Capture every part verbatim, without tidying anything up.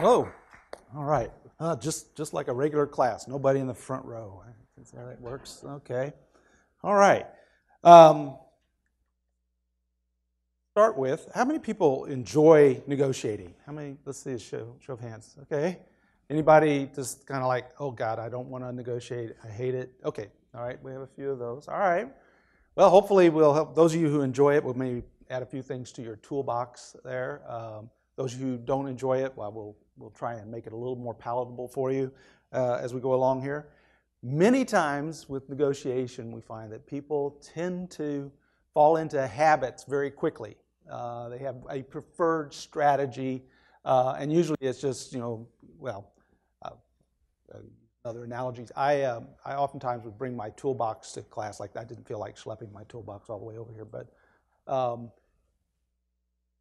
Hello. All right. Uh, just just like a regular class. Nobody in the front row. Is that how that works? Okay. All right. Um, start with, how many people enjoy negotiating? How many? Let's see a show, show of hands. Okay. Anybody just kind of like, oh God, I don't want to negotiate. I hate it. Okay. All right. We have a few of those. All right. Well, hopefully we'll help those of you who enjoy it. We'll maybe add a few things to your toolbox there. Um, Those who don't enjoy it, well, we'll, we'll try and make it a little more palatable for you uh, as we go along here. Many times with negotiation, we find that people tend to fall into habits very quickly. Uh, they have a preferred strategy, uh, and usually it's just, you know, well, uh, other analogies. I, uh, I oftentimes would bring my toolbox to class. Like, I didn't feel like schlepping my toolbox all the way over here, but... Um,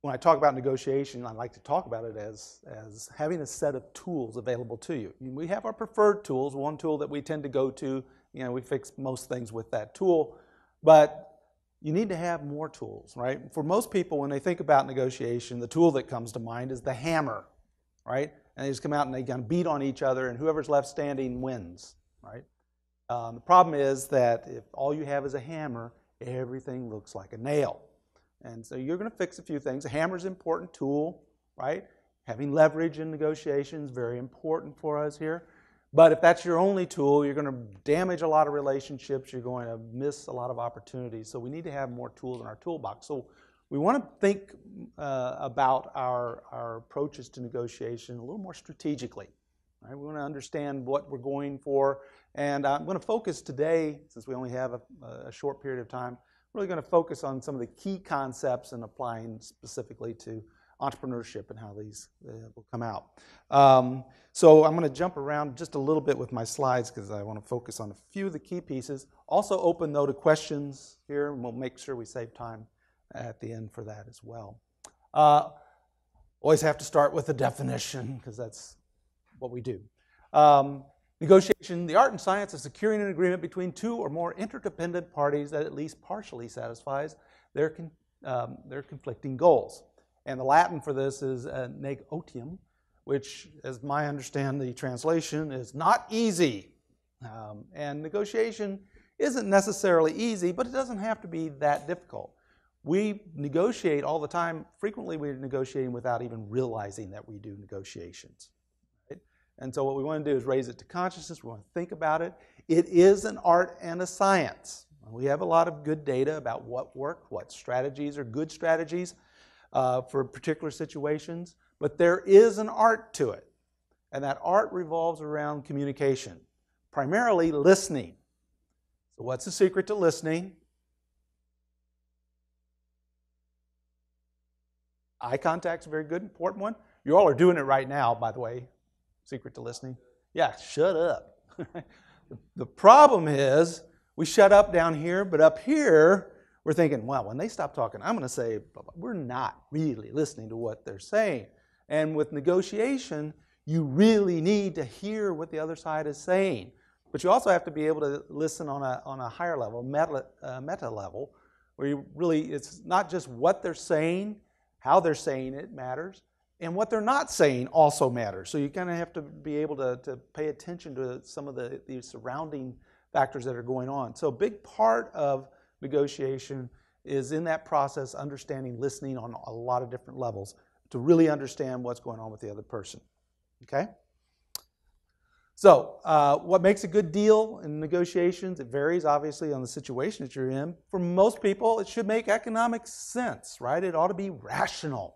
When I talk about negotiation, I like to talk about it as, as having a set of tools available to you. We have our preferred tools, one tool that we tend to go to, you know, we fix most things with that tool, but you need to have more tools, right? For most people, when they think about negotiation, the tool that comes to mind is the hammer, right? And they just come out and they kind of beat on each other, and whoever's left standing wins, right? Um, the problem is that if all you have is a hammer, everything looks like a nail. And so you're going to fix a few things. A hammer's an important tool, right? Having leverage in negotiations is very important for us here. But if that's your only tool, you're going to damage a lot of relationships. You're going to miss a lot of opportunities. So we need to have more tools in our toolbox. So we want to think uh, about our, our approaches to negotiation a little more strategically. Right? We want to understand what we're going for. And I'm going to focus today, since we only have a, a short period of time, really going to focus on some of the key concepts and applying specifically to entrepreneurship and how these uh, will come out. Um, so I'm going to jump around just a little bit with my slides because I want to focus on a few of the key pieces. Also open though to questions here, and we'll make sure we save time at the end for that as well. Uh, always have to start with a definition because that's what we do. Um, Negotiation, the art and science of securing an agreement between two or more interdependent parties that at least partially satisfies their, con um, their conflicting goals. And the Latin for this is uh, nec otium, which, as my understand the translation, is not easy. Um, and negotiation isn't necessarily easy, but it doesn't have to be that difficult. We negotiate all the time. Frequently, we're negotiating without even realizing that we do negotiations. And so what we want to do is raise it to consciousness. We want to think about it. It is an art and a science. We have a lot of good data about what worked, what strategies are good strategies uh, for particular situations. But there is an art to it. And that art revolves around communication, primarily listening. So what's the secret to listening? Eye contact is a very good, important one. You all are doing it right now, by the way. Secret to listening? Yeah, shut up. The problem is we shut up down here, but up here we're thinking, well, when they stop talking, I'm going to say, we're not really listening to what they're saying. And with negotiation, you really need to hear what the other side is saying. But you also have to be able to listen on a, on a higher level, meta, uh, meta level, where you really, it's not just what they're saying, how they're saying it matters. And what they're not saying also matters. So you kind of have to be able to, to pay attention to some of the, the surrounding factors that are going on. So a big part of negotiation is in that process, understanding listening on a lot of different levels to really understand what's going on with the other person, okay? So uh, what makes a good deal in negotiations? It varies, obviously, on the situation that you're in. For most people, it should make economic sense, right? It ought to be rational.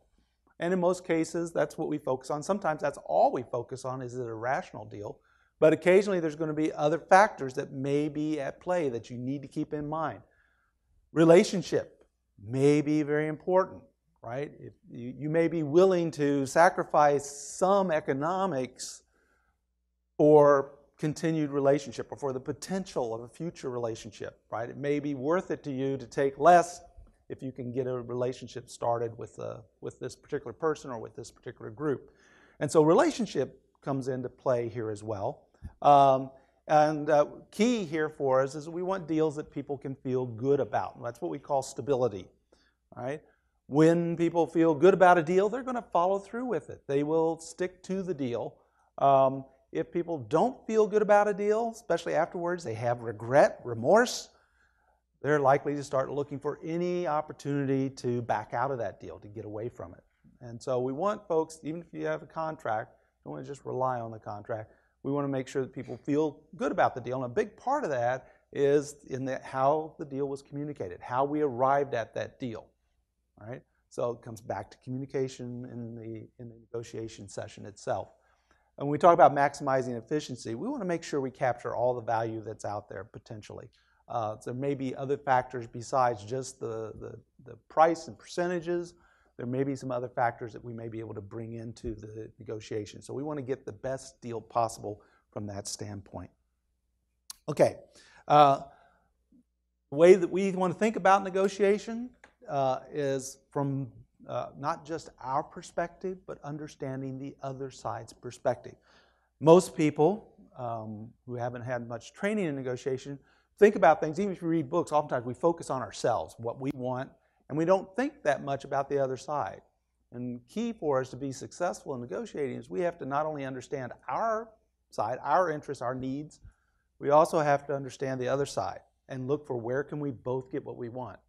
And in most cases, that's what we focus on. Sometimes that's all we focus on, is it a rational deal. But occasionally there's going to be other factors that may be at play that you need to keep in mind. Relationship may be very important, right? If you, you may be willing to sacrifice some economics for continued relationship or for the potential of a future relationship, right? It may be worth it to you to take less if you can get a relationship started with, uh, with this particular person or with this particular group. And so relationship comes into play here as well. Um, and uh, key here for us is we want deals that people can feel good about. And that's what we call stability. All right? When people feel good about a deal, they're going to follow through with it. They will stick to the deal. Um, if people don't feel good about a deal, especially afterwards, they have regret, remorse, they're likely to start looking for any opportunity to back out of that deal, to get away from it. And so we want folks, even if you have a contract, you don't want to just rely on the contract. We want to make sure that people feel good about the deal. And a big part of that is in the, how the deal was communicated, how we arrived at that deal. All right? So it comes back to communication in the, in the negotiation session itself. And when we talk about maximizing efficiency, we want to make sure we capture all the value that's out there potentially. Uh, there may be other factors besides just the, the, the price and percentages. There may be some other factors that we may be able to bring into the negotiation. So we want to get the best deal possible from that standpoint. Okay, uh, the way that we want to think about negotiation uh, is from uh, not just our perspective, but understanding the other side's perspective. Most people um, who haven't had much training in negotiation think about things, even if you read books, oftentimes we focus on ourselves, what we want, and we don't think that much about the other side. And key for us to be successful in negotiating is we have to not only understand our side, our interests, our needs, we also have to understand the other side and look for where can we both get what we want.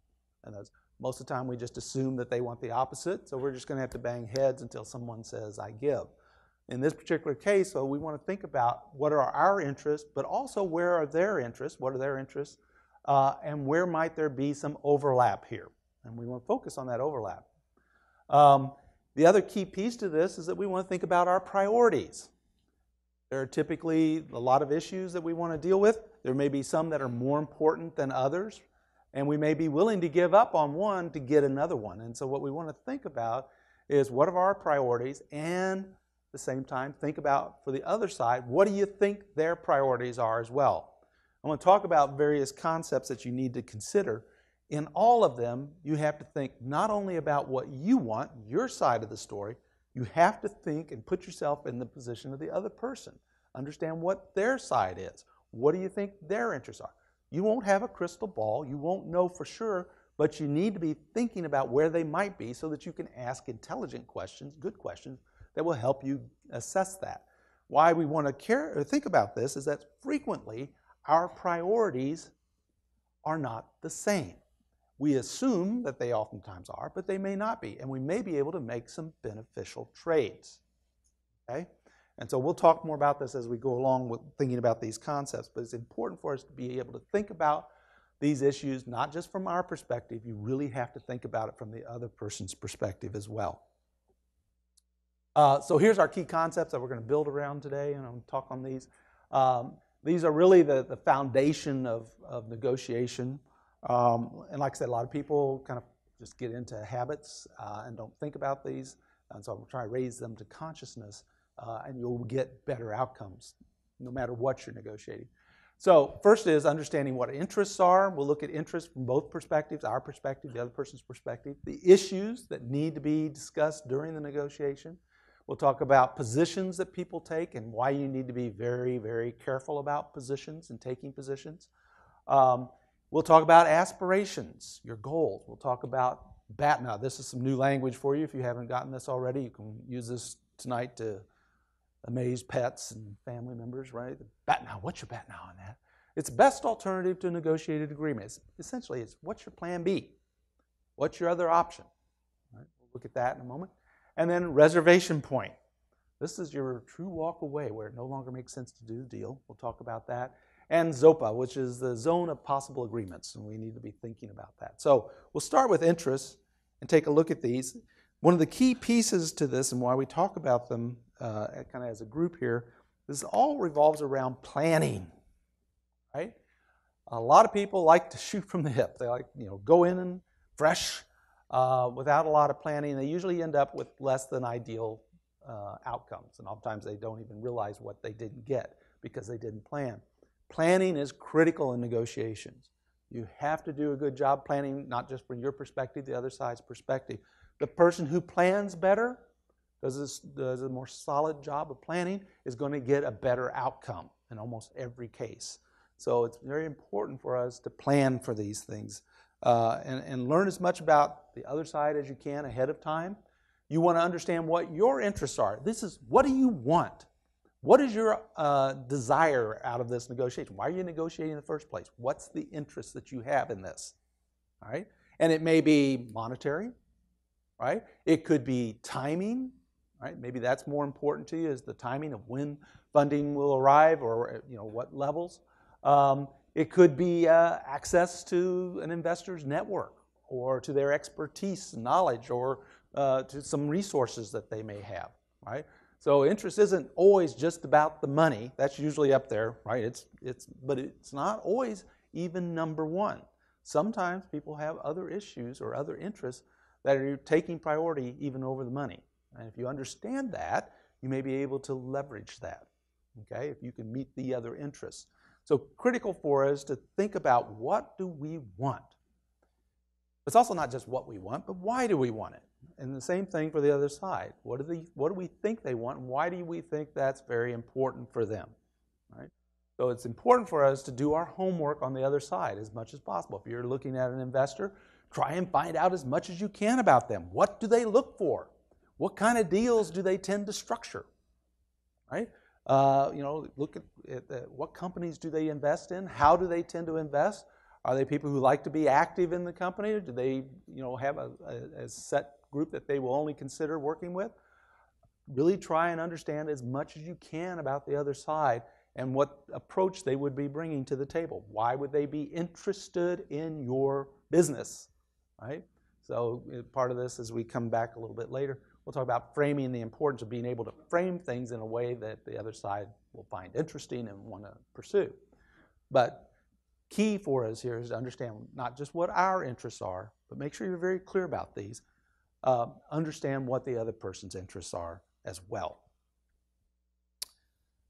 And that's, most of the time we just assume that they want the opposite, so we're just going to have to bang heads until someone says, I give. In this particular case, so we want to think about what are our interests, but also where are their interests, what are their interests, uh, and where might there be some overlap here. And we want to focus on that overlap. Um, the other key piece to this is that we want to think about our priorities. There are typically a lot of issues that we want to deal with. There may be some that are more important than others, and we may be willing to give up on one to get another one. And so what we want to think about is what are our priorities, and at the same time, think about for the other side, what do you think their priorities are as well? I want to talk about various concepts that you need to consider. In all of them, you have to think not only about what you want, your side of the story, you have to think and put yourself in the position of the other person. Understand what their side is. What do you think their interests are? You won't have a crystal ball, you won't know for sure, but you need to be thinking about where they might be so that you can ask intelligent questions, good questions, that will help you assess that. Why we want to care or think about this is that frequently our priorities are not the same. We assume that they oftentimes are, but they may not be, and we may be able to make some beneficial trades, okay? And so we'll talk more about this as we go along with thinking about these concepts, but it's important for us to be able to think about these issues, not just from our perspective, you really have to think about it from the other person's perspective as well. Uh, so here's our key concepts that we're going to build around today, and I'm going to talk on these. Um, these are really the, the foundation of, of negotiation. Um, and like I said, a lot of people kind of just get into habits uh, and don't think about these, and so I'm trying to raise them to consciousness, uh, and you'll get better outcomes no matter what you're negotiating. So first is understanding what interests are. We'll look at interests from both perspectives, our perspective, the other person's perspective, the issues that need to be discussed during the negotiation. We'll talk about positions that people take and why you need to be very, very careful about positions and taking positions. Um, We'll talk about aspirations, your goals. We'll talk about B A T. Now, this is some new language for you. If you haven't gotten this already, you can use this tonight to amaze pets and family members, right? B A T now, what's your B A T now on that? It's best alternative to negotiated agreements. Essentially, it's what's your plan B? What's your other option? Right? We'll look at that in a moment. And then reservation point. This is your true walk away where it no longer makes sense to do the deal. We'll talk about that. And ZOPA, which is the zone of possible agreements, and we need to be thinking about that. So we'll start with interests and take a look at these. One of the key pieces to this and why we talk about them uh, kind of as a group here, this all revolves around planning, right? A lot of people like to shoot from the hip. They like, you know, go in and fresh uh, without a lot of planning. They usually end up with less than ideal uh, outcomes, and oftentimes they don't even realize what they didn't get because they didn't plan. Planning is critical in negotiations. You have to do a good job planning, not just from your perspective, the other side's perspective. The person who plans better, does, this, does a more solid job of planning, is going to get a better outcome in almost every case. So it's very important for us to plan for these things uh, and, and learn as much about the other side as you can ahead of time. You want to understand what your interests are. This is, what do you want? What is your uh, desire out of this negotiation? Why are you negotiating in the first place? What's the interest that you have in this? All right? And it may be monetary, right? It could be timing, right? Maybe that's more important to you, is the timing of when funding will arrive, or you know, what levels. Um, it could be uh, access to an investor's network, or to their expertise, knowledge, or uh, to some resources that they may have, right? So interest isn't always just about the money. That's usually up there, right? It's, it's, but it's not always even number one. Sometimes people have other issues or other interests that are taking priority even over the money. And if you understand that, you may be able to leverage that, okay, if you can meet the other interests. So critical for us to think about, what do we want? It's also not just what we want, but why do we want it? And the same thing for the other side. What do, they, what do we think they want, and why do we think that's very important for them? Right? So it's important for us to do our homework on the other side as much as possible. If you're looking at an investor, try and find out as much as you can about them. What do they look for? What kind of deals do they tend to structure? Right? Uh, you know, look at, at the, what companies do they invest in? How do they tend to invest? Are they people who like to be active in the company? Or do they, you know, have a, a, a set group that they will only consider working with? Really try and understand as much as you can about the other side and what approach they would be bringing to the table. Why would they be interested in your business, right? So part of this, as we come back a little bit later, we'll talk about framing, the importance of being able to frame things in a way that the other side will find interesting and want to pursue. But key for us here is to understand not just what our interests are, but make sure you're very clear about these. Uh, understand what the other person's interests are as well.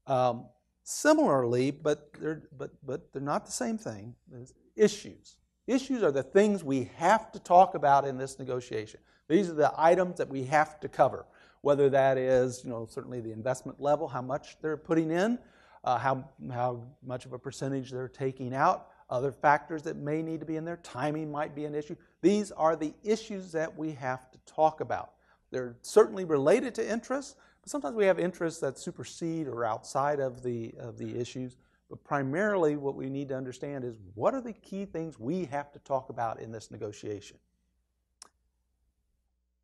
Um, Similarly, but they're, but, but they're not the same thing, is issues. Issues are the things we have to talk about in this negotiation. These are the items that we have to cover, whether that is, you know, certainly the investment level, how much they're putting in, uh, how, how much of a percentage they're taking out, other factors that may need to be in there, timing might be an issue. These are the issues that we have to talk about. They're certainly related to interests. Sometimes we have interests that supersede or outside of the, of the issues, but primarily what we need to understand is, what are the key things we have to talk about in this negotiation?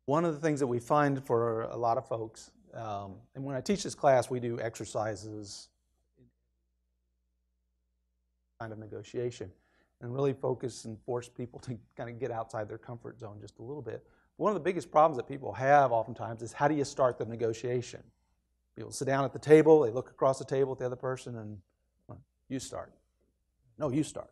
One of the things that we find for a lot of folks, um, and when I teach this class, we do exercises kind of negotiation and really focus and force people to kind of get outside their comfort zone just a little bit. One of the biggest problems that people have oftentimes is, how do you start the negotiation? People sit down at the table, they look across the table at the other person, and well, you start. No, you start.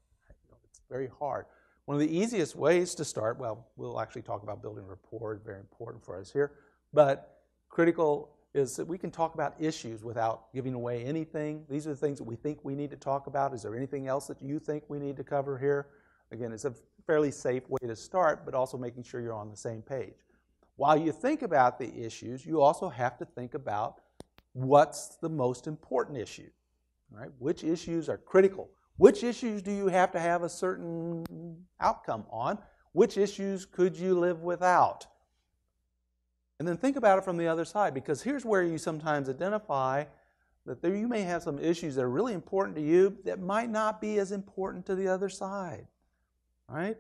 It's very hard. One of the easiest ways to start, well, we'll actually talk about building rapport, very important for us here, but critical is that we can talk about issues without giving away anything. These are the things that we think we need to talk about. Is there anything else that you think we need to cover here? Again, it's a fairly safe way to start, but also making sure you're on the same page. While you think about the issues, you also have to think about what's the most important issue, right? Which issues are critical? Which issues do you have to have a certain outcome on? Which issues could you live without? And then think about it from the other side, because here's where you sometimes identify that there you may have some issues that are really important to you that might not be as important to the other side. Right?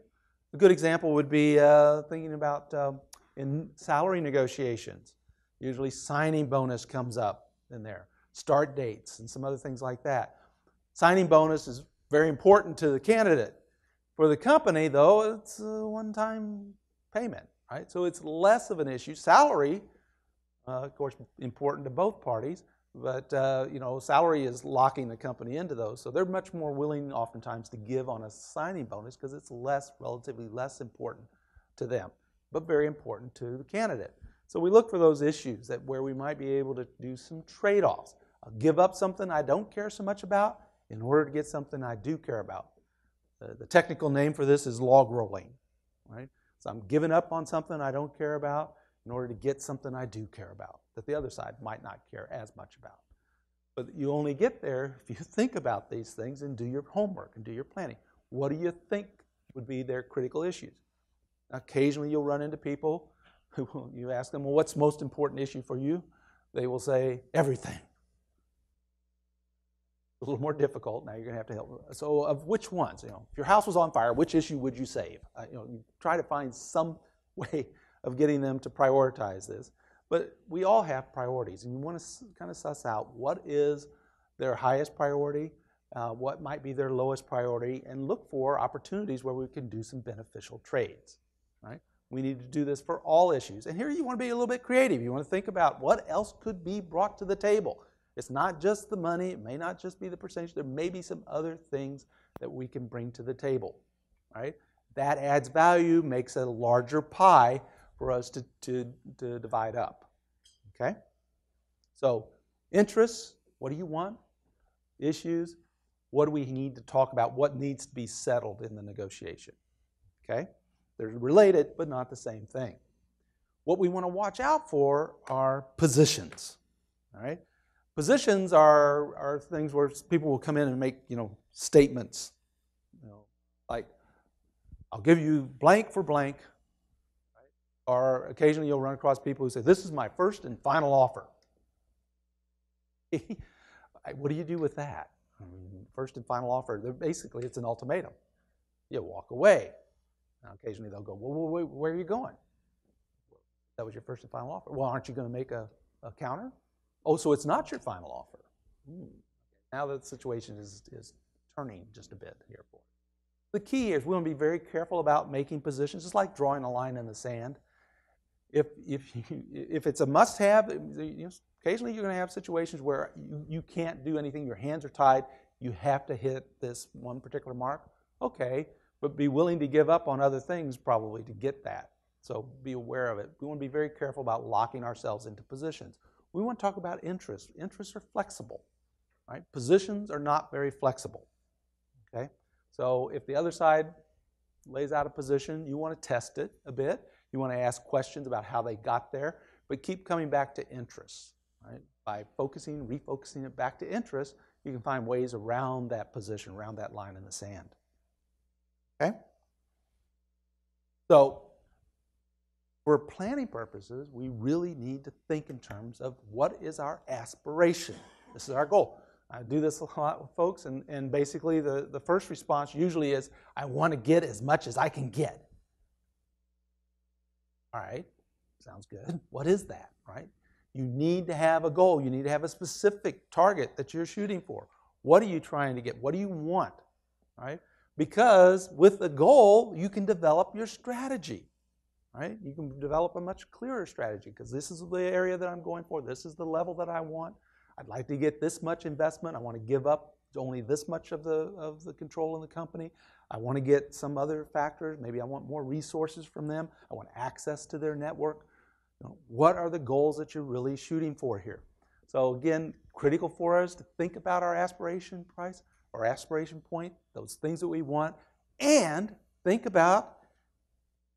A good example would be uh, thinking about um, in salary negotiations. Usually signing bonus comes up in there, start dates and some other things like that. Signing bonus is very important to the candidate. For the company, though, it's a one-time payment, right? So it's less of an issue. Salary, uh, of course, important to both parties, but uh, you know, salary is locking the company into those, so they're much more willing oftentimes to give on a signing bonus because it's less, relatively less important to them, but very important to the candidate. So we look for those issues that where we might be able to do some trade-offs. I'll give up something I don't care so much about in order to get something I do care about. The, the technical name for this is log rolling, right? So I'm giving up on something I don't care about in order to get something I do care about, that the other side might not care as much about. But you only get there if you think about these things and do your homework and do your planning. What do you think would be their critical issues. Occasionally you'll run into people who will, you ask them, well, what's the most important issue for you? They will say, everything. A little more difficult now, you're going to have to help. So of which ones? You know, if your house was on fire, which issue would you save? Uh, you know, you try to find some way of getting them to prioritize this. But we all have priorities, and you want to kind of suss out what is their highest priority, uh, what might be their lowest priority, and look for opportunities where we can do some beneficial trades. Right? We need to do this for all issues. And here you want to be a little bit creative. You want to think about what else could be brought to the table. It's not just the money, it may not just be the percentage, there may be some other things that we can bring to the table, right? That adds value, makes a larger pie for us to, to, to divide up, okay? So interests, what do you want? Issues, what do we need to talk about? What needs to be settled in the negotiation, okay? They're related, but not the same thing. What we want to watch out for are positions, all right? Positions are, are things where people will come in and make, you know, statements, you know, like, I'll give you blank for blank, right? Or occasionally you'll run across people who say, this is my first and final offer. What do you do with that? I mean, first and final offer, they're basically it's an ultimatum. You walk away. Now, occasionally they'll go, well, where are you going? That was your first and final offer. Well, aren't you going to make a, a counter? Oh, so it's not your final offer. Hmm. Now the situation is, is turning just a bit here. The key is we want to be very careful about making positions. It's like drawing a line in the sand. If, if, you, if it's a must-have, you know, occasionally you're going to have situations where you, you can't do anything. Your hands are tied. You have to hit this one particular mark. Okay, but be willing to give up on other things probably to get that. So be aware of it. We want to be very careful about locking ourselves into positions. We want to talk about interests. Interests are flexible, right? Positions are not very flexible, okay? So if the other side lays out a position, you want to test it a bit. You want to ask questions about how they got there, but keep coming back to interests, right? By focusing, refocusing it back to interests, you can find ways around that position, around that line in the sand, okay? So, for planning purposes, we really need to think in terms of what is our aspiration. This is our goal. I do this a lot with folks, and, and basically the, the first response usually is, I want to get as much as I can get. All right, sounds good. What is that, right? You need to have a goal. You need to have a specific target that you're shooting for. What are you trying to get? What do you want, all right? Because with a goal, you can develop your strategy. Right? You can develop a much clearer strategy because this is the area that I'm going for. This is the level that I want. I'd like to get this much investment. I want to give up only this much of the, of the control in the company. I want to get some other factors. Maybe I want more resources from them. I want access to their network. You know, what are the goals that you're really shooting for here? So again, critical for us to think about our aspiration price, our aspiration point, those things that we want, and think about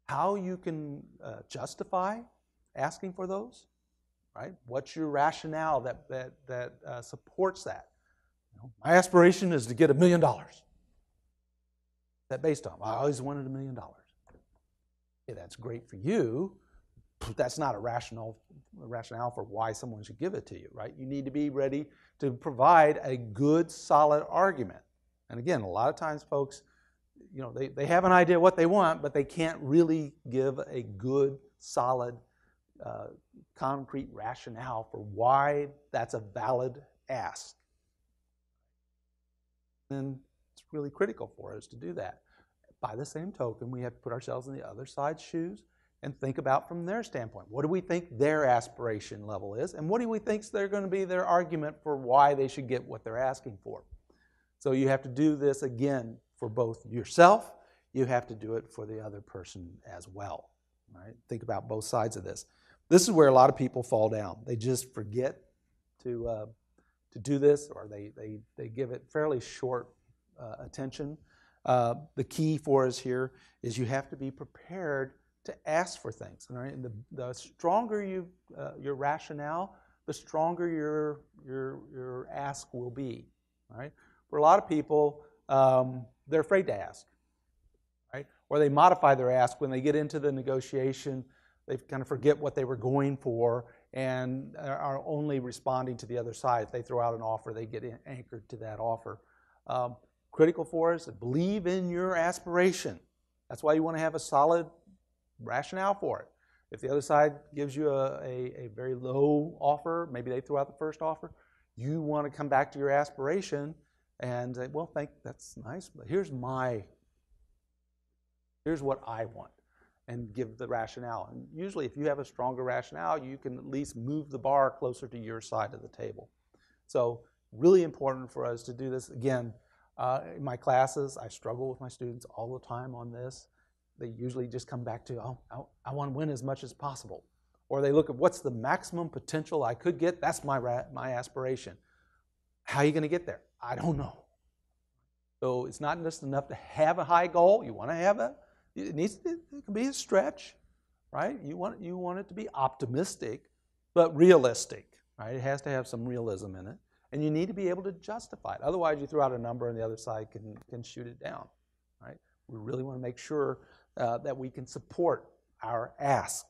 how you can uh, justify asking for those, right? What's your rationale that, that, that uh, supports that? You know, my aspiration is to get a million dollars. That based on, I always wanted a million dollars. Yeah, that's great for you, but that's not a rational, a rationale for why someone should give it to you, right? You need to be ready to provide a good, solid argument. And again, a lot of times folks, you know, they, they have an idea what they want, but they can't really give a good, solid, uh, concrete rationale for why that's a valid ask. And it's really critical for us to do that. By the same token, we have to put ourselves in the other side's shoes and think about from their standpoint. What do we think their aspiration level is? And what do we think they're going to be their argument for why they should get what they're asking for? So you have to do this again for both yourself, you have to do it for the other person as well, right? Think about both sides of this. This is where a lot of people fall down. They just forget to, uh, to do this, or they, they, they give it fairly short uh, attention. Uh, the key for us here is you have to be prepared to ask for things, all right? And the, the stronger you, uh, your rationale, the stronger your, your, your ask will be, all right? For a lot of people, um, they're afraid to ask, right? or they modify their ask when they get into the negotiation. They kind of forget what they were going for and are only responding to the other side. If they throw out an offer, they get anchored to that offer. Um, critical for us, believe in your aspiration. That's why you want to have a solid rationale for it. If the other side gives you a, a, a very low offer, maybe they throw out the first offer, you want to come back to your aspiration and say, well, thank, that's nice, but here's my, here's what I want, and give the rationale. And usually if you have a stronger rationale, you can at least move the bar closer to your side of the table. So really important for us to do this. Again, uh, in my classes, I struggle with my students all the time on this. They usually just come back to, oh, I, I want to win as much as possible. Or they look at what's the maximum potential I could get. That's my, ra my aspiration. How are you going to get there? I don't know. So it's not just enough to have a high goal. You want to have a, it needs to, it can be a stretch, right? You want, you want it to be optimistic, but realistic, right? It has to have some realism in it. And you need to be able to justify it. Otherwise, you throw out a number and the other side can, can shoot it down, right? We really want to make sure uh, that we can support our ask,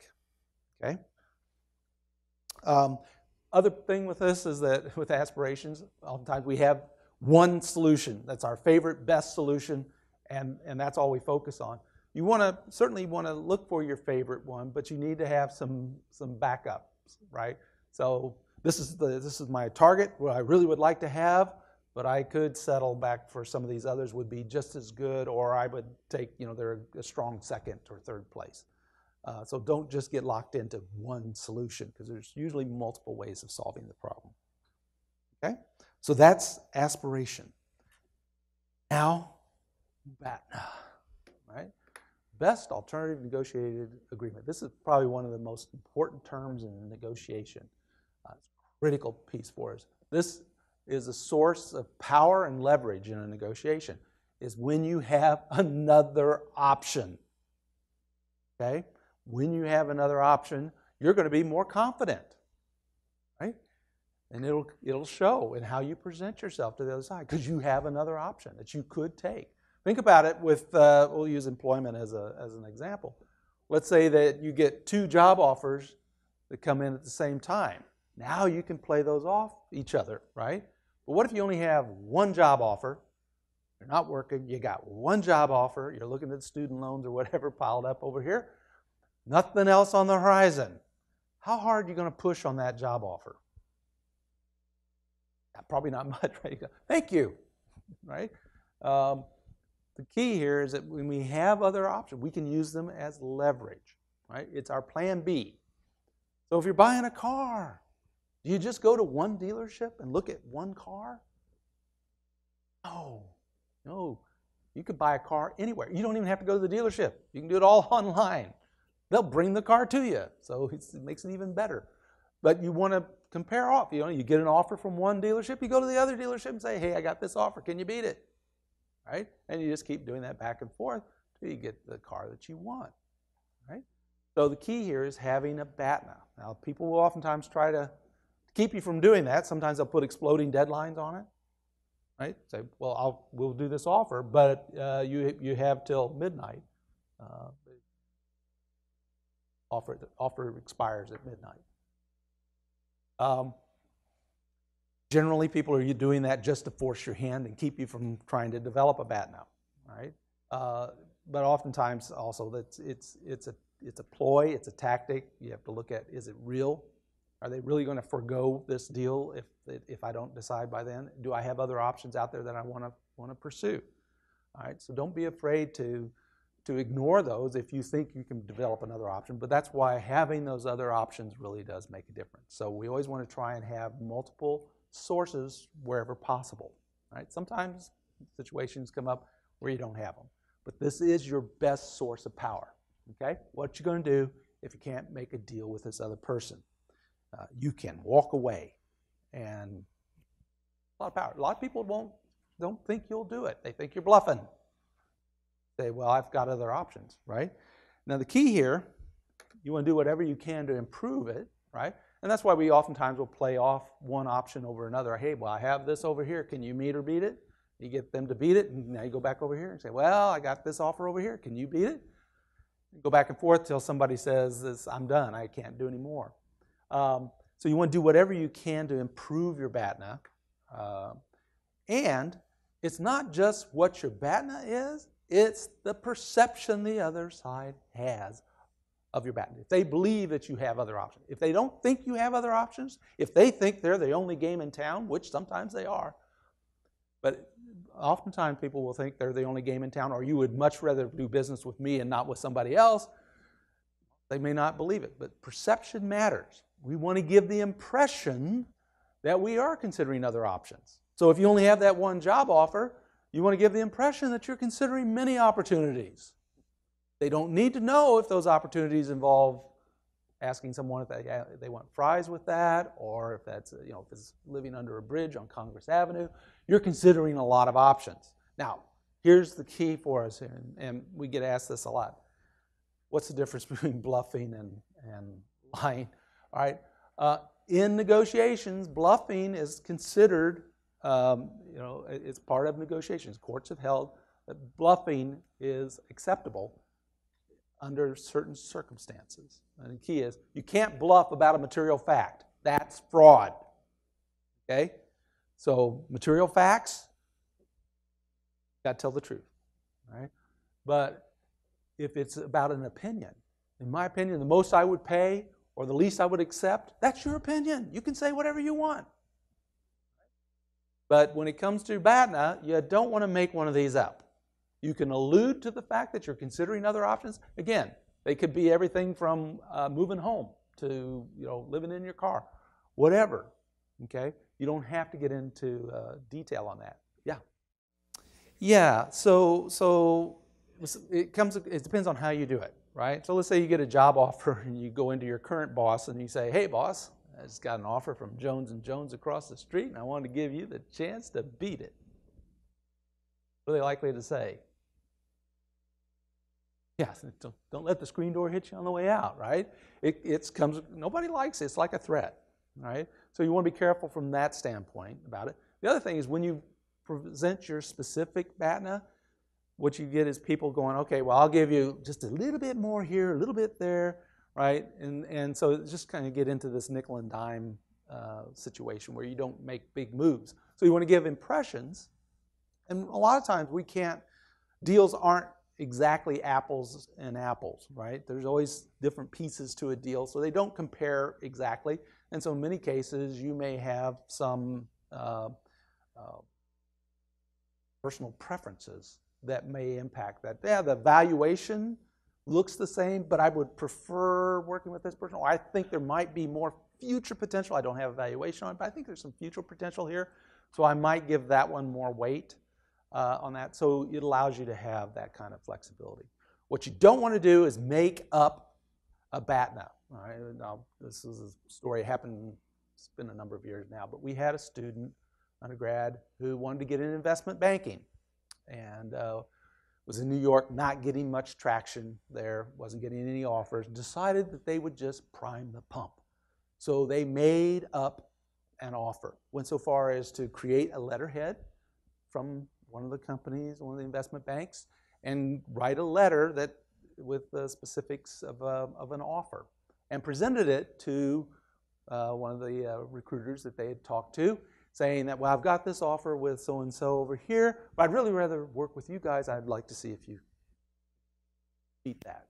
okay? Um, other thing with this is that with aspirations, oftentimes we have one solution. That's our favorite, best solution, and, and that's all we focus on. You want to, certainly want to look for your favorite one, but you need to have some, some backups, right? So this is, the, this is my target, what I really would like to have, but I could settle back for some of these others would be just as good, or I would take, you know, they're a strong second or third place. Uh, so don't just get locked into one solution, because there's usually multiple ways of solving the problem, okay? So that's aspiration. Now, B A T N A, right? Best Alternative Negotiated Agreement. This is probably one of the most important terms in negotiation. Uh, it's a critical piece for us. This is a source of power and leverage in a negotiation, is when you have another option, okay? When you have another option, you're going to be more confident, right? And it'll, it'll show in how you present yourself to the other side, because you have another option that you could take. Think about it with, uh, we'll use employment as, a, as an example. Let's say that you get two job offers that come in at the same time. Now you can play those off each other, right? But what if you only have one job offer? You're not working, you got one job offer, you're looking at student loans or whatever piled up over here, nothing else on the horizon. How hard are you going to push on that job offer? Probably not much, right? Thank you, right? Um, the key here is that when we have other options, we can use them as leverage, right? It's our plan B. So if you're buying a car, do you just go to one dealership and look at one car? No, no. You could buy a car anywhere. You don't even have to go to the dealership. You can do it all online. They'll bring the car to you, so it's, it makes it even better. But you want to compare off. You know, you get an offer from one dealership, you go to the other dealership and say, hey, I got this offer. Can you beat it? Right? And you just keep doing that back and forth till you get the car that you want, right? So the key here is having a B A T N A. Now, people will oftentimes try to keep you from doing that. Sometimes they'll put exploding deadlines on it, right? Say, well, I'll, we'll do this offer, but uh, you, you have till midnight. Uh, offer, the offer expires at midnight. Um, generally, people are doing that just to force your hand and keep you from trying to develop a B A T N A, right? Uh, but oftentimes, also, that's, it's, it's, a, it's a ploy, it's a tactic. You have to look at, is it real? Are they really going to forego this deal if, if I don't decide by then? Do I have other options out there that I want to want to pursue? All right, so don't be afraid to, to ignore those if you think you can develop another option, but that's why having those other options really does make a difference. So we always want to try and have multiple sources wherever possible, right? Sometimes situations come up where you don't have them, but this is your best source of power, okay? What you're going to do if you can't make a deal with this other person. Uh, you can walk away, and a lot of power. A lot of people won't, don't think you'll do it. They think you're bluffing. Say, well, I've got other options, right? Now, the key here, you want to do whatever you can to improve it, right? And that's why we oftentimes will play off one option over another. Hey, well, I have this over here. Can you meet or beat it? You get them to beat it, and now you go back over here and say, well, I got this offer over here. Can you beat it? You go back and forth till somebody says, I'm done. I can't do any more. Um, so you want to do whatever you can to improve your BATNA. Uh, and it's not just what your BATNA is. It's the perception the other side has of your BATNA. If they believe that you have other options. If they don't think you have other options, if they think they're the only game in town, which sometimes they are, but oftentimes people will think they're the only game in town, or you would much rather do business with me and not with somebody else, they may not believe it. But perception matters. We want to give the impression that we are considering other options. So if you only have that one job offer, you want to give the impression that you're considering many opportunities. They don't need to know if those opportunities involve asking someone if they, if they want fries with that, or if that's, you know, if it's living under a bridge on Congress Avenue. You're considering a lot of options. Now, here's the key for us, and, and we get asked this a lot. What's the difference between bluffing and, and lying? All right. Uh, in negotiations, bluffing is considered Um, you know, it's part of negotiations. Courts have held that bluffing is acceptable under certain circumstances. And the key is, you can't bluff about a material fact. That's fraud. Okay? So material facts, gotta tell the truth. All right? But if it's about an opinion, in my opinion, the most I would pay or the least I would accept, that's your opinion. You can say whatever you want. But when it comes to BATNA, you don't want to make one of these up. You can allude to the fact that you're considering other options. Again, they could be everything from uh, moving home to, you know, living in your car, whatever. Okay, you don't have to get into uh, detail on that. Yeah, yeah. So, so it comes. It depends on how you do it, right? So let's say you get a job offer and you go into your current boss and you say, "Hey, boss, I just got an offer from Jones and Jones across the street, and I wanted to give you the chance to beat it." What are they likely to say? Yeah, don't, don't let the screen door hit you on the way out, right? It it's comes, nobody likes it. It's like a threat, right? So you want to be careful from that standpoint about it. The other thing is, when you present your specific BATNA, what you get is people going, okay, well, I'll give you just a little bit more here, a little bit there. Right, and, and so just kind of get into this nickel and dime uh, situation where you don't make big moves. So you want to give impressions, and a lot of times we can't, deals aren't exactly apples and apples, right? There's always different pieces to a deal, so they don't compare exactly. And so in many cases, you may have some uh, uh, personal preferences that may impact that. Yeah, the valuation looks the same, but I would prefer working with this person. Or I think there might be more future potential. I don't have a valuation on it, but I think there's some future potential here. So I might give that one more weight uh, on that. So it allows you to have that kind of flexibility. What you don't want to do is make up a BATNA. All right? Now, this is a story that happened, it's been a number of years now, but we had a student, undergrad, who wanted to get into investment banking. And uh, was in New York, not getting much traction there, wasn't getting any offers, decided that they would just prime the pump. So they made up an offer, went so far as to create a letterhead from one of the companies, one of the investment banks, and write a letter that with the specifics of, a, of an offer, and presented it to uh, one of the uh, recruiters that they had talked to, saying that, well, I've got this offer with so-and-so over here, but I'd really rather work with you guys. I'd like to see if you beat that.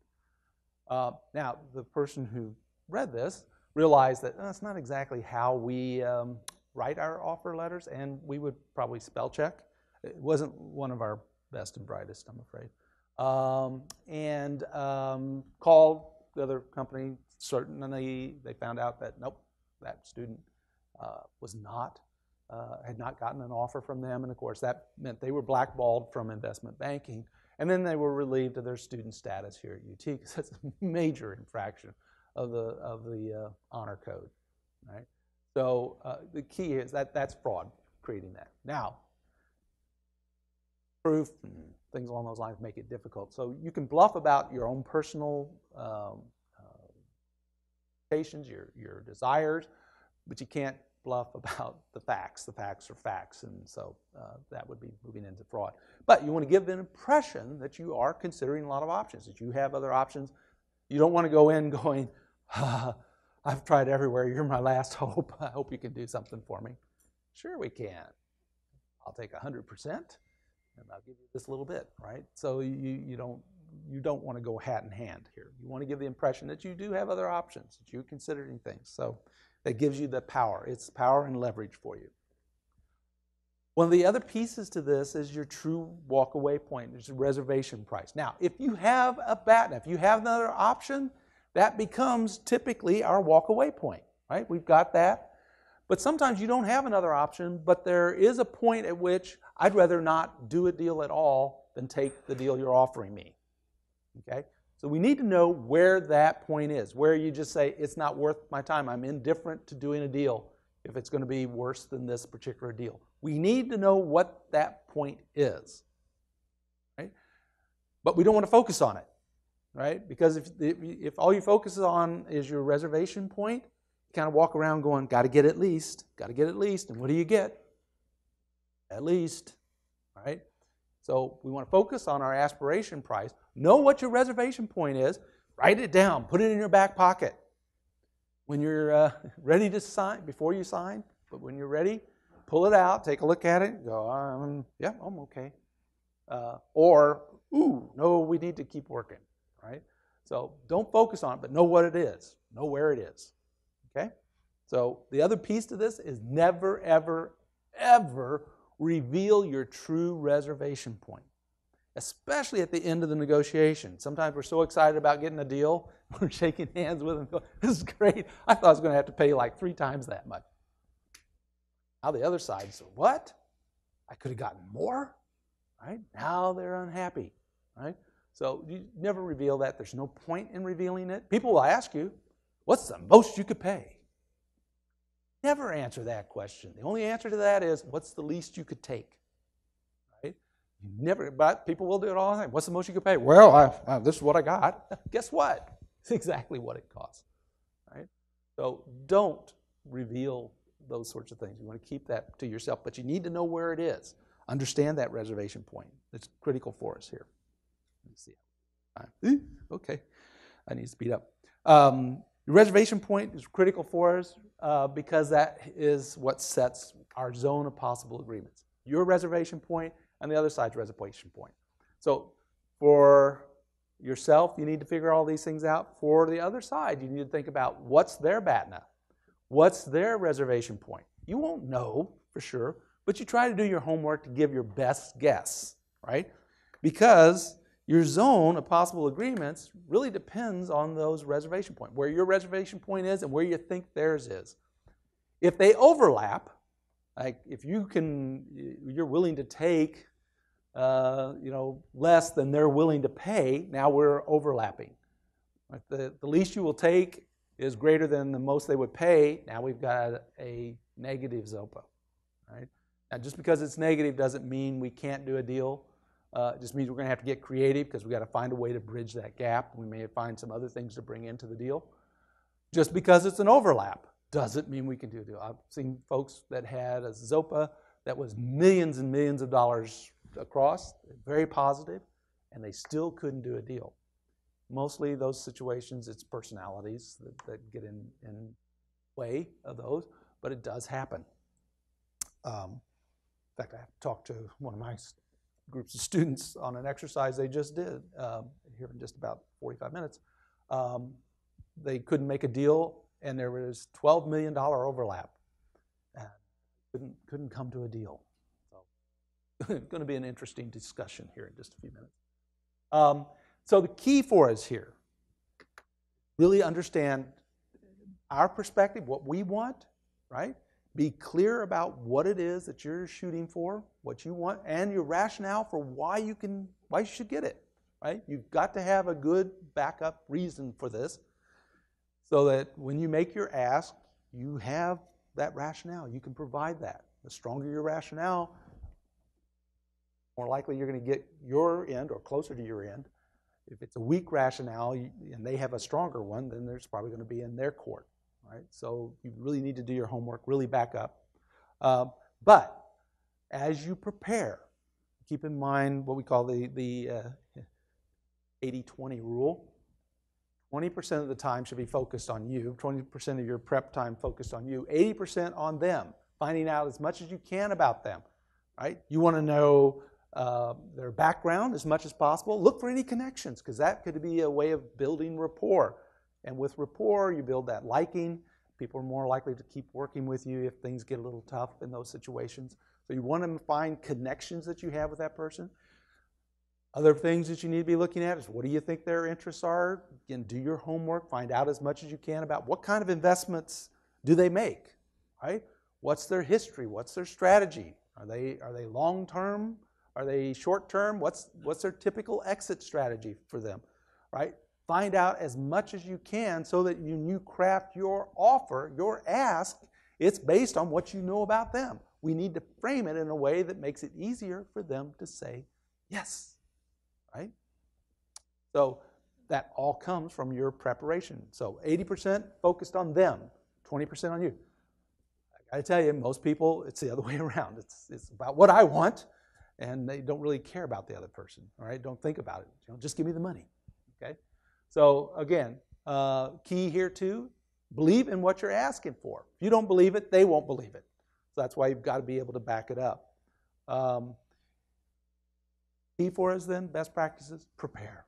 Uh, now, the person who read this realized that oh, that's not exactly how we um, write our offer letters, and we would probably spell check. It wasn't one of our best and brightest, I'm afraid. Um, and um, called the other company. Certainly, they found out that, nope, that student uh, was not Uh, had not gotten an offer from them, and of course that meant they were blackballed from investment banking, and then they were relieved of their student status here at U T, because that's a major infraction of the of the uh, honor code, right? So uh, the key is that that's fraud, creating that. Now, proof, things along those lines make it difficult. So you can bluff about your own personal um, uh, expectations, your your desires, but you can't bluff about the facts. The facts are facts, and so uh, that would be moving into fraud. But you want to give an impression that you are considering a lot of options, that you have other options. You don't want to go in going, ah, I've tried everywhere. You're my last hope. I hope you can do something for me. Sure we can. I'll take one hundred percent, and I'll give you this little bit, right? So you, you don't you don't want to go hat in hand here. You want to give the impression that you do have other options, that you're considering things. So that gives you the power. It's power and leverage for you. One of the other pieces to this is your true walk-away point. There's a reservation price. Now, if you have a BATNA, if you have another option, that becomes typically our walk-away point, right? We've got that. But sometimes you don't have another option, but there is a point at which I'd rather not do a deal at all than take the deal you're offering me, okay? So we need to know where that point is, where you just say, it's not worth my time. I'm indifferent to doing a deal if it's going to be worse than this particular deal. We need to know what that point is, right? But we don't want to focus on it, right? Because if, if all you focus on is your reservation point, kind of walk around going, got to get at least, got to get at least, and what do you get? At least, right? So we want to focus on our aspiration price. Know what your reservation point is. Write it down. Put it in your back pocket. When you're uh, ready to sign, before you sign, but when you're ready, pull it out, take a look at it, go, um, yeah, I'm okay. Uh, or, ooh, no, we need to keep working, right? So don't focus on it, but know what it is. Know where it is. Okay? So the other piece to this is never, ever, ever reveal your true reservation point, especially at the end of the negotiation. Sometimes we're so excited about getting a deal, we're shaking hands with them. This is great. I thought I was going to have to pay like three times that much. Now the other side says, what? I could have gotten more? Right? Now they're unhappy. Right? So you never reveal that. There's no point in revealing it. People will ask you, what's the most you could pay? Never answer that question. The only answer to that is, what's the least you could take? Right? You never, but people will do it all the time. What's the most you could pay? Well, I, I, this is what I got. Guess what? It's exactly what it costs. Right? So don't reveal those sorts of things. You want to keep that to yourself, but you need to know where it is. Understand that reservation point. It's critical for us here. Let me see. All right. Okay. I need to speed up. Um, The reservation point is critical for us uh, because that is what sets our zone of possible agreements. Your reservation point and the other side's reservation point. So for yourself, you need to figure all these things out. For the other side, you need to think about what's their BATNA, what's their reservation point. You won't know for sure, but you try to do your homework to give your best guess, right? Because your zone of possible agreements really depends on those reservation points, where your reservation point is and where you think theirs is. If they overlap, like if you can, you're willing to take, uh, you know, less than they're willing to pay. Now we're overlapping. Right? The the least you will take is greater than the most they would pay. Now we've got a negative Z O P A. Right? Now just because it's negative doesn't mean we can't do a deal. Uh, it just means we're going to have to get creative because we've got to find a way to bridge that gap. We may find some other things to bring into the deal. Just because it's an overlap doesn't mean we can do a deal. I've seen folks that had a Z O P A that was millions and millions of dollars across, very positive, and they still couldn't do a deal. Mostly those situations, it's personalities that, that get in in way of those, but it does happen. Um, in fact, I have to talk to one of my groups of students on an exercise they just did um, here in just about forty-five minutes. Um, they couldn't make a deal, and there was twelve million dollars overlap. And couldn't couldn't come to a deal. So it's going to be an interesting discussion here in just a few minutes. Um, so the key for us here, really understand our perspective, what we want, right? Be clear about what it is that you're shooting for, what you want, and your rationale for why you can, why you should get it, right? You've got to have a good backup reason for this so that when you make your ask, you have that rationale. You can provide that. The stronger your rationale, more likely you're going to get your end or closer to your end. If it's a weak rationale and they have a stronger one, then there's probably going to be in their court. right? So you really need to do your homework, really back up. Uh, but as you prepare, keep in mind what we call the, the uh, eighty twenty rule. twenty percent of the time should be focused on you, twenty percent of your prep time focused on you, eighty percent on them, finding out as much as you can about them, right? You want to know uh, their background as much as possible. Look for any connections, because that could be a way of building rapport. And with rapport, you build that liking. People are more likely to keep working with you if things get a little tough in those situations. So you want to find connections that you have with that person. Other things that you need to be looking at is what do you think their interests are? Again, do your homework, find out as much as you can about what kind of investments do they make, right? What's their history? What's their strategy? Are they, are they long-term? Are they short-term? What's, what's their typical exit strategy for them, right? Find out as much as you can so that you, you craft your offer, your ask, it's based on what you know about them. We need to frame it in a way that makes it easier for them to say yes. Right? So that all comes from your preparation. So eighty percent focused on them, twenty percent on you. I tell you, most people, it's the other way around. It's, it's about what I want, and they don't really care about the other person. All right? Don't think about it. You know, just give me the money. Okay? So again, uh, key here too, believe in what you're asking for. If you don't believe it, they won't believe it. So that's why you've got to be able to back it up. Um, Key for us then, best practices, prepare.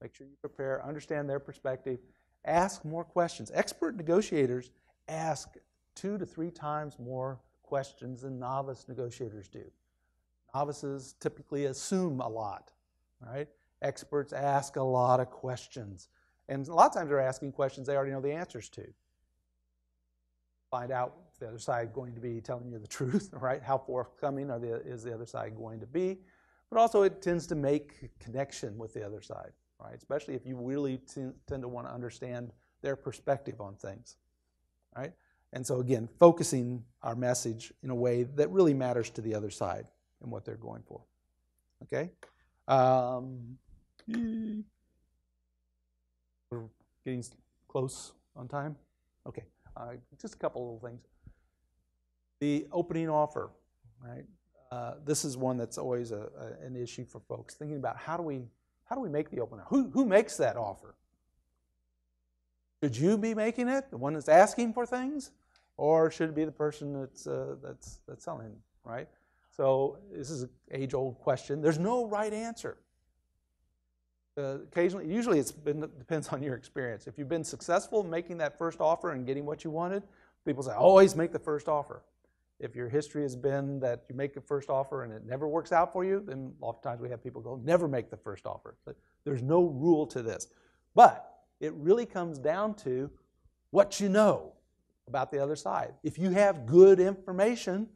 Make sure you prepare, understand their perspective, ask more questions. Expert negotiators ask two to three times more questions than novice negotiators do. Novices typically assume a lot, right? Experts ask a lot of questions. And a lot of times they're asking questions they already know the answers to. Find out if the other side is going to be telling you the truth, right? How forthcoming are the, is the other side going to be? But also it tends to make connection with the other side, right? Especially if you really tend to want to understand their perspective on things, right? And so again, focusing our message in a way that really matters to the other side and what they're going for, okay? Um, we're getting close on time? Okay, uh, just a couple little things. The opening offer, right? Uh, this is one that's always a, a, an issue for folks, thinking about how do we, how do we make the open offer? Who, who makes that offer? Should you be making it, the one that's asking for things? Or should it be the person that's, uh, that's, that's selling, right? So this is an age-old question. There's no right answer. Uh, occasionally, usually it depends on your experience. If you've been successful making that first offer and getting what you wanted, people say, always make the first offer. If your history has been that you make the first offer and it never works out for you, then oftentimes we have people go, never make the first offer. But there's no rule to this. But it really comes down to what you know about the other side. If you have good information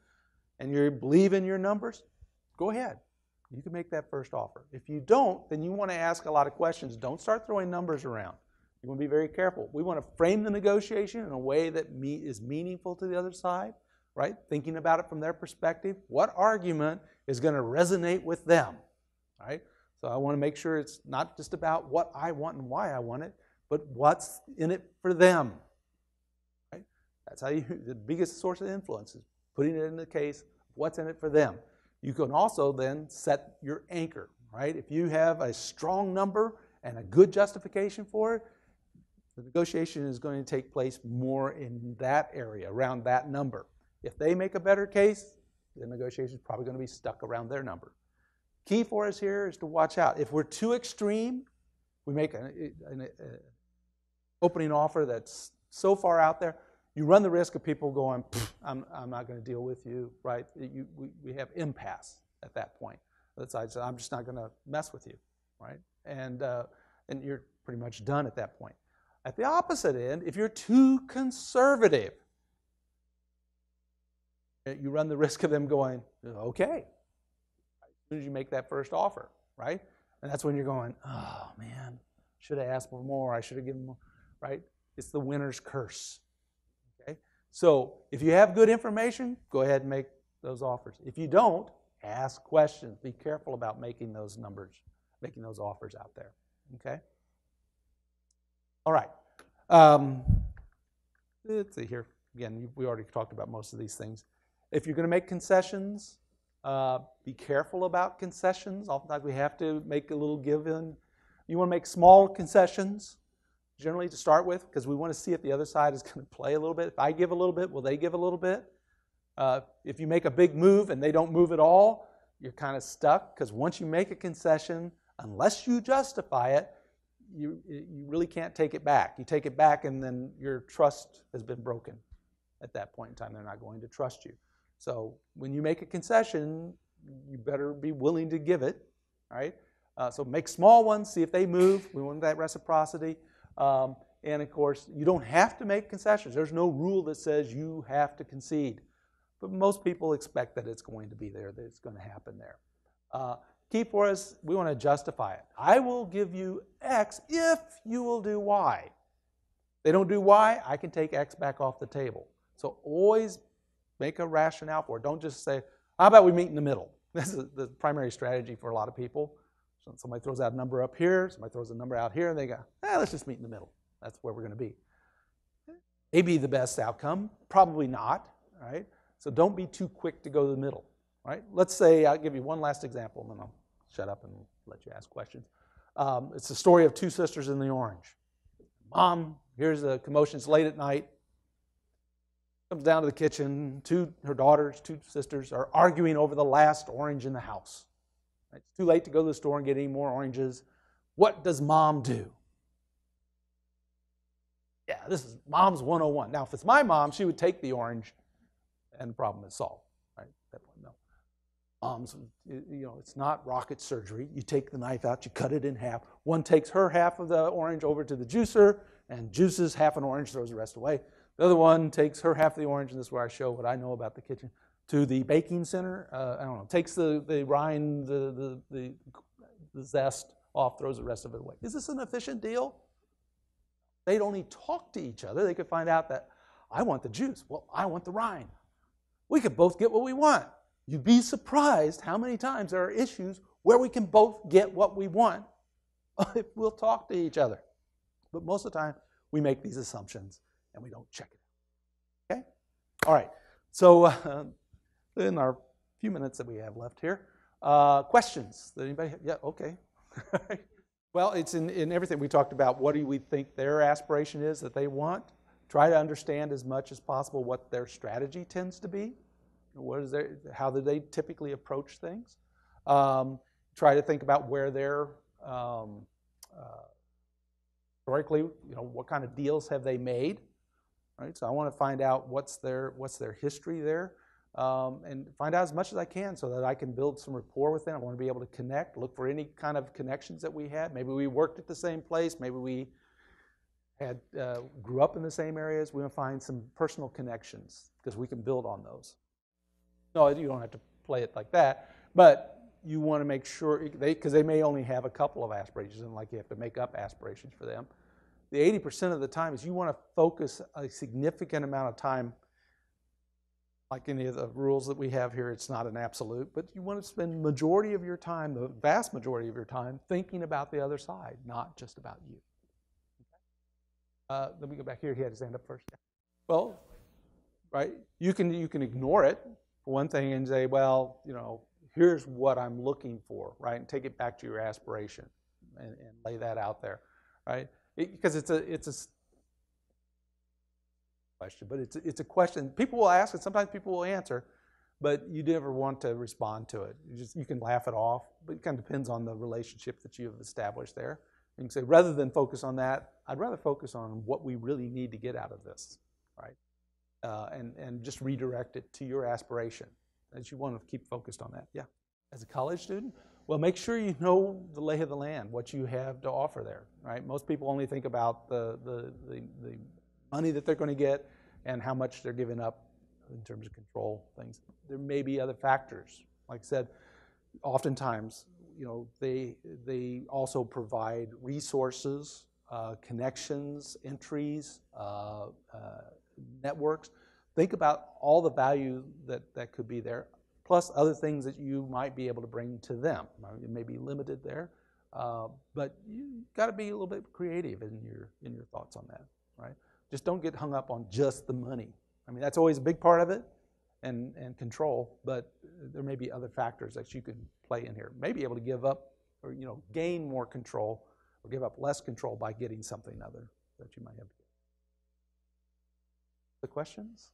and you believe in your numbers, go ahead. You can make that first offer. If you don't, then you want to ask a lot of questions. Don't start throwing numbers around. You want to be very careful. We want to frame the negotiation in a way that is meaningful to the other side. Right? Thinking about it from their perspective, what argument is going to resonate with them, right? So I want to make sure it's not just about what I want and why I want it, but what's in it for them, right? That's how you, the biggest source of influence is putting it in the case, what's in it for them. You can also then set your anchor, right? If you have a strong number and a good justification for it, the negotiation is going to take place more in that area, around that number. If they make a better case, the negotiation is probably going to be stuck around their number. Key for us here is to watch out. If we're too extreme, we make an, an, an opening offer that's so far out there, you run the risk of people going, I'm, I'm not going to deal with you, right? You, we, we have impasse at that point. The other side says, I'm just not going to mess with you, right? And, uh, and you're pretty much done at that point. At the opposite end, if you're too conservative, you run the risk of them going, okay, as soon as you make that first offer, right? And that's when you're going, oh, man, should have asked for more. I should have given more, right? It's the winner's curse, okay? So if you have good information, go ahead and make those offers. If you don't, ask questions. Be careful about making those numbers, making those offers out there, okay? All right. Um, Let's see here. Again, we already talked about most of these things. If you're going to make concessions, uh, be careful about concessions. Oftentimes we have to make a little give in. You want to make small concessions, generally to start with, because we want to see if the other side is going to play a little bit. If I give a little bit, will they give a little bit? Uh, if you make a big move and they don't move at all, you're kind of stuck, because once you make a concession, unless you justify it, you, you really can't take it back. You take it back and then your trust has been broken. At that point in time, they're not going to trust you. So when you make a concession, you better be willing to give it, all right? Uh, so make small ones, see if they move. We want that reciprocity. Um, and of course, you don't have to make concessions. There's no rule that says you have to concede. But most people expect that it's going to be there, that it's going to happen there. Uh, key for us, we want to justify it. I will give you X if you will do Y. If they don't do Y, I can take X back off the table. So always make a rationale for it. Don't just say, how about we meet in the middle? This is the primary strategy for a lot of people. So somebody throws out a number up here, somebody throws a number out here, and they go, eh, let's just meet in the middle. That's where we're going to be. Maybe the best outcome, probably not, right? So don't be too quick to go to the middle, right? Let's say, I'll give you one last example, and then I'll shut up and let you ask questions. Um, it's the story of two sisters in the orange. Mom, here's the commotion, it's late at night. Comes down to the kitchen, two, her daughters, two sisters are arguing over the last orange in the house. It's too late to go to the store and get any more oranges. What does mom do? Yeah, this is mom's one oh one. Now, if it's my mom, she would take the orange and the problem is solved, right? That one, no. Mom's, you know, it's not rocket surgery. You take the knife out, you cut it in half. One takes her half of the orange over to the juicer and juices half an orange, throws the rest away. The other one takes her half of the orange, and this is where I show what I know about the kitchen, to the baking center. Uh, I don't know, takes the, the rind, the, the, the, the zest off, throws the rest of it away. Is this an efficient deal? They'd only talk to each other. They could find out that I want the juice. Well, I want the rind. We could both get what we want. You'd be surprised how many times there are issues where we can both get what we want if we'll talk to each other. But most of the time, we make these assumptions and we don't check it. Okay? All right. So uh, in our few minutes that we have left here, uh, questions? Did anybody have? Yeah, okay. Well, it's in, in everything we talked about. What do we think their aspiration is that they want? Try to understand as much as possible what their strategy tends to be. What is their, how do they typically approach things? Um, try to think about where they're... Um, uh, historically, you know, what kind of deals have they made? Right, so I want to find out what's their what's their history there, um, and find out as much as I can so that I can build some rapport with them. I want to be able to connect, look for any kind of connections that we had. Maybe we worked at the same place. Maybe we had uh, grew up in the same areas. We want to find some personal connections because we can build on those. No, you don't have to play it like that, but you want to make sure, they because they may only have a couple of aspirations, and like you have to make up aspirations for them. The eighty percent of the time is you want to focus a significant amount of time, like any of the rules that we have here, it's not an absolute, but you want to spend majority of your time, the vast majority of your time, thinking about the other side, not just about you. Okay. Uh, let me go back here. He had his hand up first. Yeah. Well, right, you can, you can ignore it, for one thing, and say, well, you know, here's what I'm looking for, right? And take it back to your aspiration and, and lay that out there, right? Because it, it's a it's a question, but it's it's a question people will ask, and sometimes people will answer, but you never want to respond to it. You just you can laugh it off, but it kind of depends on the relationship that you have established there. You can say, rather than focus on that, I'd rather focus on what we really need to get out of this, right? Uh, and and just redirect it to your aspiration. That you want to keep focused on that, yeah. As a college student, well, make sure you know the lay of the land, what you have to offer there, right? Most people only think about the, the, the, the money that they're going to get and how much they're giving up in terms of control things. There may be other factors. Like I said, oftentimes, you know, they, they also provide resources, uh, connections, entries, uh, uh, networks. Think about all the value that, that could be there, plus other things that you might be able to bring to them. It may be limited there, uh, but you've got to be a little bit creative in your, in your thoughts on that, right? Just don't get hung up on just the money. I mean, that's always a big part of it, and, and control, but there may be other factors that you could play in here. Maybe able to give up or, you know, gain more control or give up less control by getting something other that you might have. The questions?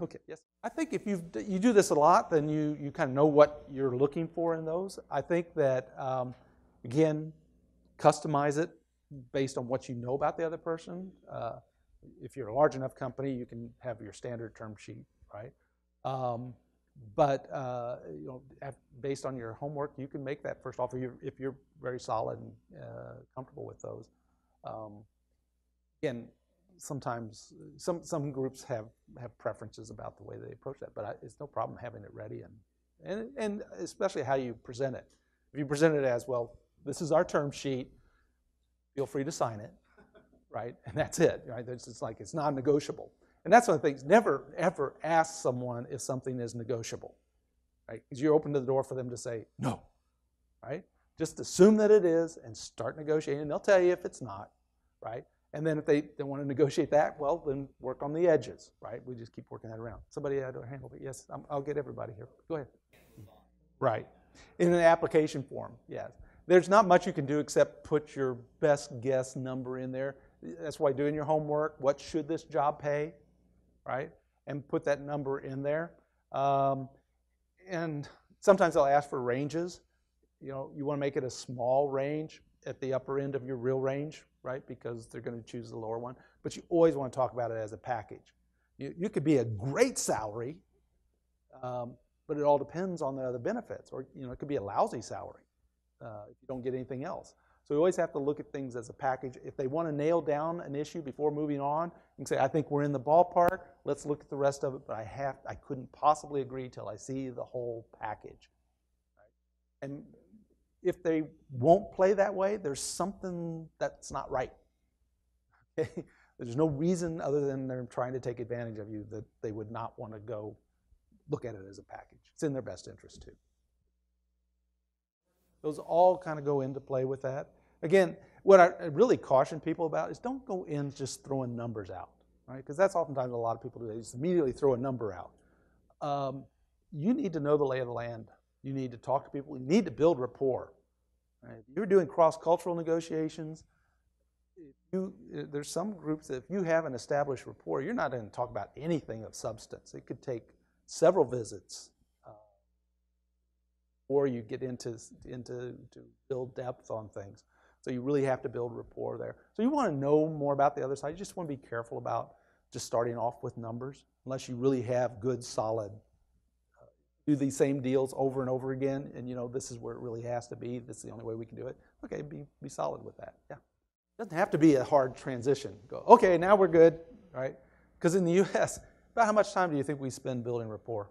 Okay, yes. I think if you you do this a lot, then you, you kind of know what you're looking for in those. I think that, um, again, customize it based on what you know about the other person. Uh, if you're a large enough company, you can have your standard term sheet, right? Um, but uh, you know, after, based on your homework, you can make that first offer if you're very solid and uh, comfortable with those. Um, again, sometimes some some groups have have preferences about the way they approach that, but I, it's no problem having it ready, and and and especially how you present it. If you present it as, well, this is our term sheet, feel free to sign it, right? And that's it, right? It's just like, it's non-negotiable. And that's one of the things, never, ever ask someone if something is negotiable, right? Because you open the door for them to say no, right? Just assume that it is and start negotiating, and they'll tell you if it's not, right? And then if they don't want to negotiate that, well, then work on the edges, right? We just keep working that around. Somebody had a handle, but yes, I'm, I'll get everybody here. Go ahead. Right. In an application form, yes. There's not much you can do except put your best guess number in there. That's why doing your homework, what should this job pay? Right? And put that number in there. Um, and sometimes they'll ask for ranges. You know, you want to make it a small range at the upper end of your real range, right? Because they're going to choose the lower one. But you always want to talk about it as a package. You, you could be a great salary, um, but it all depends on the other benefits. Or, you know, it could be a lousy salary uh, if you don't get anything else. So you always have to look at things as a package. If they want to nail down an issue before moving on, you can say, I think we're in the ballpark, let's look at the rest of it, but I have, I couldn't possibly agree till I see the whole package. Right? And if they won't play that way, there's something that's not right. Okay? There's no reason other than they're trying to take advantage of you that they would not want to go look at it as a package. It's in their best interest too. Those all kind of go into play with that. Again, what I really caution people about is don't go in just throwing numbers out, right? Because that's oftentimes a lot of people do. They just immediately throw a number out. Um, you need to know the lay of the land. You need to talk to people. You need to build rapport. Right? If you're doing cross-cultural negotiations, if you, there's some groups that if you haven't established rapport, you're not going to talk about anything of substance. It could take several visits uh, before you get into, into to build depth on things. So you really have to build rapport there. So you want to know more about the other side. You just want to be careful about just starting off with numbers, unless you really have good, solid, uh, do these same deals over and over again, and you know this is where it really has to be. This is the only way we can do it. Okay, be, be solid with that. Yeah, doesn't have to be a hard transition. Go, okay, now we're good, right? Because in the U S, about how much time do you think we spend building rapport?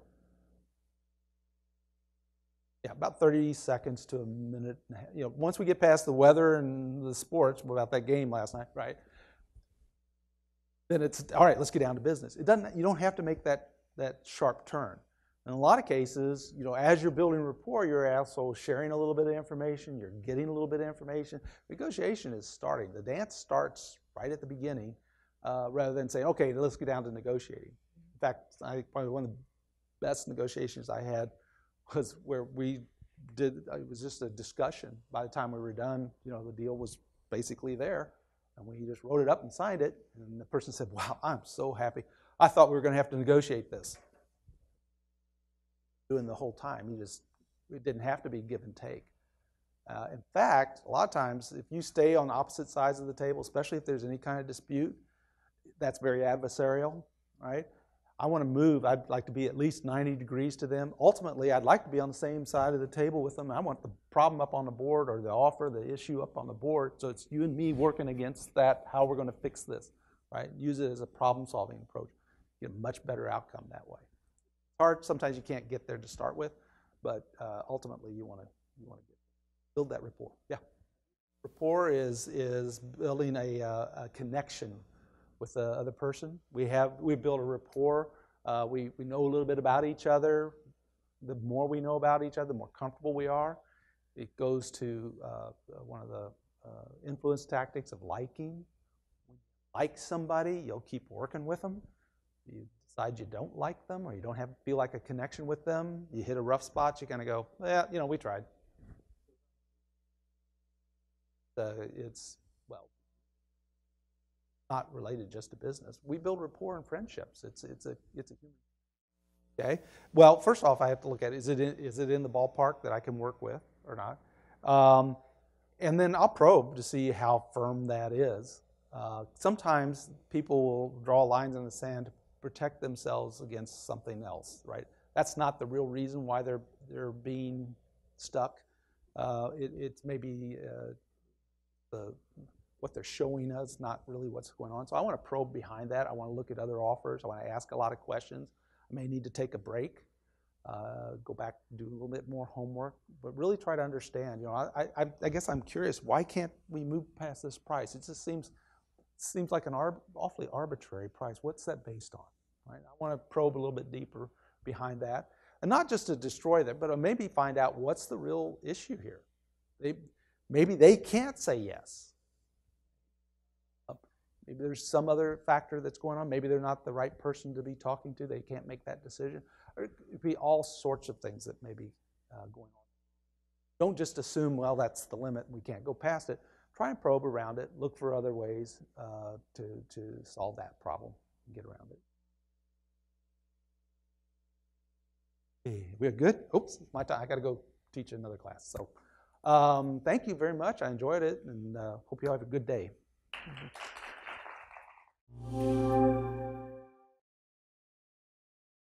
Yeah, about thirty seconds to a minute and a half. You know, once we get past the weather and the sports, about that game last night, right? Then it's, all right, let's get down to business. It doesn't, you don't have to make that, that sharp turn. In a lot of cases, you know, as you're building rapport, you're also sharing a little bit of information, you're getting a little bit of information. Negotiation is starting. The dance starts right at the beginning uh, rather than saying, okay, let's get down to negotiating. In fact, I think probably one of the best negotiations I had was where we did, it was just a discussion. By the time we were done, you know, the deal was basically there. And we just wrote it up and signed it. And the person said, wow, I'm so happy. I thought we were going to have to negotiate this. Doing the whole time, you just, it didn't have to be give and take. Uh, in fact, a lot of times, if you stay on opposite sides of the table, especially if there's any kind of dispute, that's very adversarial, right? I want to move. I'd like to be at least ninety degrees to them. Ultimately, I'd like to be on the same side of the table with them. I want the problem up on the board, or the offer, the issue up on the board. So it's you and me working against that, how we're going to fix this, right? Use it as a problem-solving approach. Get a much better outcome that way. Hard. Sometimes you can't get there to start with, but uh, ultimately you want to you want to build that rapport. Yeah, rapport is is building a, uh, a connection with the other person. We have, we build a rapport, uh, we, we know a little bit about each other. The more we know about each other, the more comfortable we are. It goes to uh, one of the uh, influence tactics of liking. like somebody, you'll keep working with them. You decide you don't like them, or you don't have feel like a connection with them. You hit a rough spot, you're gonna go, yeah, you know, we tried. So it's, well, not related just to business. We build rapport and friendships. It's it's a it's a human. Okay. Well, first off, I have to look at is it in, is it in the ballpark that I can work with or not, um, and then I'll probe to see how firm that is. Uh, sometimes people will draw lines in the sand to protect themselves against something else. Right. That's not the real reason why they're they're being stuck. Uh, it, it's maybe uh, the what they're showing us, not really what's going on. So I want to probe behind that. I want to look at other offers. I want to ask a lot of questions. I may need to take a break, uh, go back, do a little bit more homework, but really try to understand. You know, I, I, I guess I'm curious, why can't we move past this price? It just seems seems like an arb awfully arbitrary price. What's that based on? Right? I want to probe a little bit deeper behind that, and not just to destroy that, but maybe find out what's the real issue here. They, maybe they can't say yes. Maybe there's some other factor that's going on. Maybe they're not the right person to be talking to. They can't make that decision. Or it could be all sorts of things that may be uh, going on. Don't just assume, well, that's the limit. We can't go past it. Try and probe around it. Look for other ways uh, to, to solve that problem and get around it. Hey, we're good? Oops, my time. I got to go teach another class. So um, thank you very much. I enjoyed it, and uh, hope you all have a good day. Mm-hmm. Thank you.